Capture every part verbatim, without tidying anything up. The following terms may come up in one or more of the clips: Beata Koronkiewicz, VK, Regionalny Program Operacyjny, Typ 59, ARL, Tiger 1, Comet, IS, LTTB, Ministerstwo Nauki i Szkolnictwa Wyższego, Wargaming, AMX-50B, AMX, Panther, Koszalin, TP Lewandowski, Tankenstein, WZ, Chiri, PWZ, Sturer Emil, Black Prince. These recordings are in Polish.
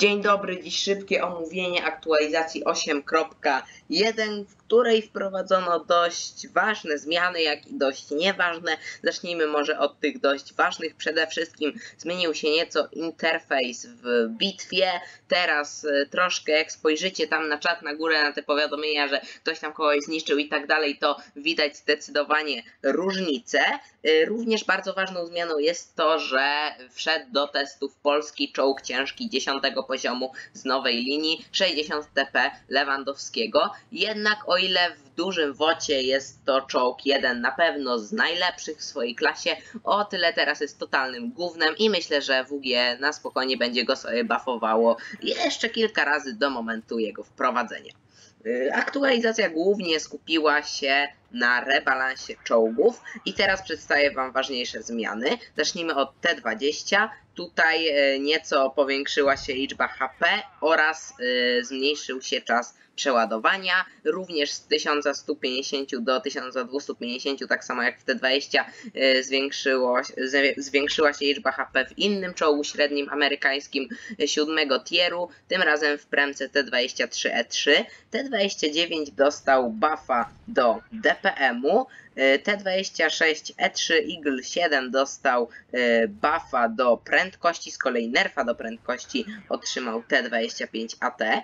Dzień dobry, dziś szybkie omówienie aktualizacji osiem kropka jeden, w której wprowadzono dość ważne zmiany, jak i dość nieważne. Zacznijmy może od tych dość ważnych. Przede wszystkim zmienił się nieco interfejs w bitwie. Teraz troszkę, jak spojrzycie tam na czat, na górę, na te powiadomienia, że ktoś tam kogoś zniszczył i tak dalej, to widać zdecydowanie różnicę. Również bardzo ważną zmianą jest to, że wszedł do testów polski czołg ciężki dziesiątego poziomu z nowej linii sześćdziesiąt T P Lewandowskiego. Jednak o ile w dużym wocie jest to czołg jeden na pewno z najlepszych w swojej klasie, o tyle teraz jest totalnym gównem i myślę, że W G na spokojnie będzie go sobie buffowało jeszcze kilka razy do momentu jego wprowadzenia. Aktualizacja głównie skupiła się na rebalansie czołgów i teraz przedstawię Wam ważniejsze zmiany. Zacznijmy od T dwadzieścia. Tutaj nieco powiększyła się liczba H P oraz zmniejszył się czas przeładowania. Również z tysiąc sto pięćdziesiąt do tysiąc dwieście pięćdziesiąt, tak samo jak w T dwadzieścia, zwiększyło, zwiększyła się liczba H P w innym czołgu średnim amerykańskim siódmego tieru, tym razem w premce T dwadzieścia trzy E trzy. T dwadzieścia dziewięć dostał buffa do D P M-u. T dwadzieścia sześć E trzy Eagle siedem dostał buffa do prędkości, z kolei nerfa do prędkości otrzymał T dwadzieścia pięć A T,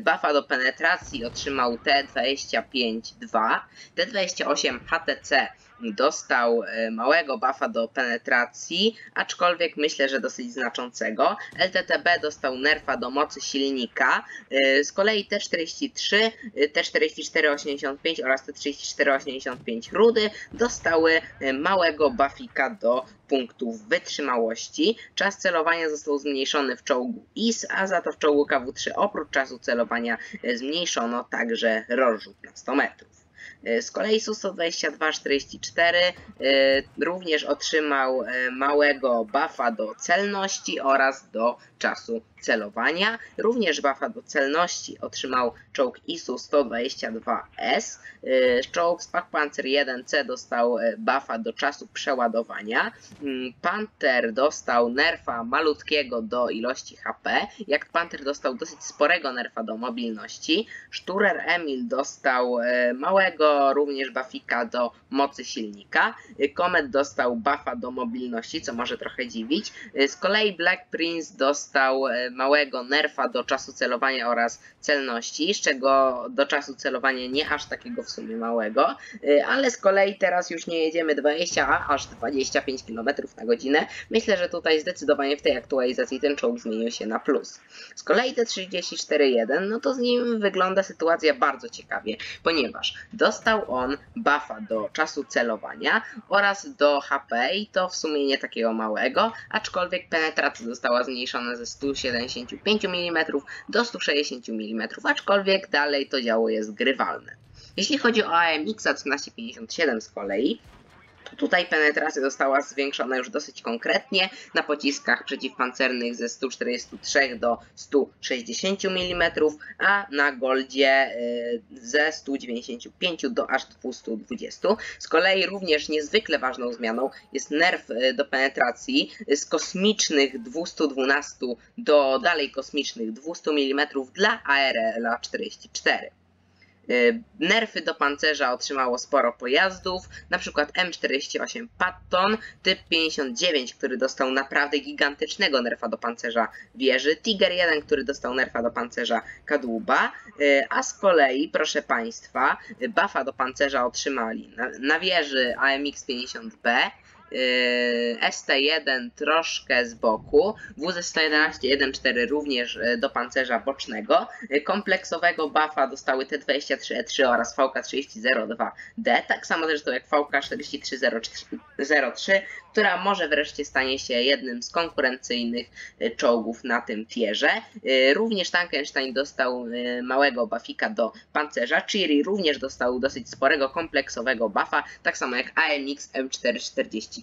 buffa do penetracji otrzymał T dwadzieścia pięć dwa, T dwadzieścia osiem H T C dostał małego buffa do penetracji, aczkolwiek myślę, że dosyć znaczącego. L T T B dostał nerfa do mocy silnika. Z kolei T czterdzieści trzy, T czterdzieści cztery osiemdziesiąt pięć oraz T trzydzieści cztery osiemdziesiąt pięć rudy dostały małego buffika do punktów wytrzymałości. Czas celowania został zmniejszony w czołgu I S, a za to w czołgu K W trzy oprócz czasu celowania zmniejszono także rozrzut na sto metrów. Z kolei Su sto dwadzieścia dwa czterdzieści cztery również otrzymał małego buffa do celności oraz do czasu celowania. Również buffa do celności otrzymał czołg I S U sto dwadzieścia dwa S. Czołg Panther jeden C dostał buffa do czasu przeładowania. Panther dostał nerfa malutkiego do ilości H P. Jak Panther dostał dosyć sporego nerfa do mobilności. Sturer Emil dostał małego również buffika do mocy silnika. Comet dostał buffa do mobilności, co może trochę dziwić. Z kolei Black Prince dostał małego nerfa do czasu celowania oraz celności, z czego do czasu celowania nie aż takiego w sumie małego, ale z kolei teraz już nie jedziemy dwadzieścia, a aż dwadzieścia pięć kilometrów na godzinę. Myślę, że tutaj zdecydowanie w tej aktualizacji ten czołg zmienił się na plus. Z kolei T trzydzieści cztery jeden, no to z nim wygląda sytuacja bardzo ciekawie, ponieważ dostał on buffa do czasu celowania oraz do H P i to w sumie nie takiego małego, aczkolwiek penetracja została zmniejszona ze stu siedemdziesięciu pięciu milimetrów do stu sześćdziesięciu milimetrów, aczkolwiek dalej to działo jest grywalne. Jeśli chodzi o A M X-a tysiąc dwieście pięćdziesiąt siedem z kolei, tutaj penetracja została zwiększona już dosyć konkretnie na pociskach przeciwpancernych ze stu czterdziestu trzech do stu sześćdziesięciu milimetrów, a na Goldzie ze stu dziewięćdziesięciu pięciu do aż dwustu dwudziestu. Z kolei również niezwykle ważną zmianą jest nerf do penetracji z kosmicznych dwustu dwunastu do dalej kosmicznych dwieście milimetrów dla A R L-a czterdzieści cztery. Nerfy do pancerza otrzymało sporo pojazdów, na przykład M czterdzieści osiem Patton, Typ pięćdziesiąt dziewięć, który dostał naprawdę gigantycznego nerfa do pancerza wieży, Tiger jeden, który dostał nerfa do pancerza kadłuba, a z kolei, proszę Państwa, buffa do pancerza otrzymali na, na wieży A M X pięćdziesiąt B, S T jeden troszkę z boku, W Z sto jedenaście jeden cztery również do pancerza bocznego. Kompleksowego buffa dostały T dwadzieścia trzy E trzy oraz V K trzydzieści zero dwa D, tak samo zresztą jak V K czterdzieści trzy zero trzy, która może wreszcie stanie się jednym z konkurencyjnych czołgów na tym tierze. Również Tankenstein dostał małego buffika do pancerza, Chiri również dostał dosyć sporego kompleksowego buffa, tak samo jak A M X M czterysta czterdzieści.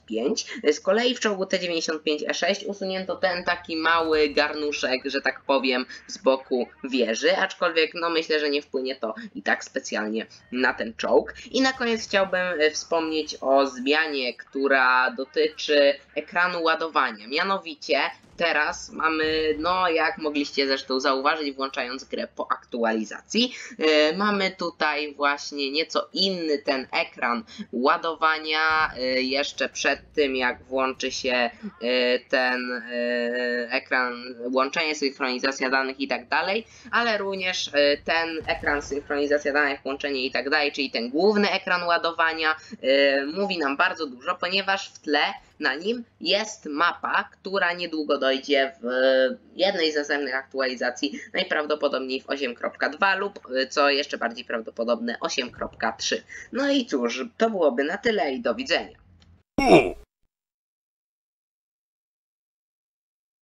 Z kolei w czołgu T dziewięćdziesiąt pięć E sześć usunięto ten taki mały garnuszek, że tak powiem, z boku wieży, aczkolwiek no myślę, że nie wpłynie to i tak specjalnie na ten czołg. I na koniec chciałbym wspomnieć o zmianie, która dotyczy ekranu ładowania. Mianowicie teraz mamy, no jak mogliście zresztą zauważyć, włączając grę po aktualizacji, e, mamy tutaj właśnie nieco inny ten ekran ładowania. E, jeszcze przed tym, jak włączy się e, ten e, ekran, łączenie, synchronizacja danych i tak dalej, ale również e, ten ekran, synchronizacja danych, łączenie i tak dalej, czyli ten główny ekran ładowania e, mówi nam bardzo dużo, ponieważ w tle na nim jest mapa, która niedługo dojdzie w jednej z następnych aktualizacji, najprawdopodobniej w osiem kropka dwa lub, co jeszcze bardziej prawdopodobne, osiem kropka trzy. No i cóż, to byłoby na tyle i do widzenia.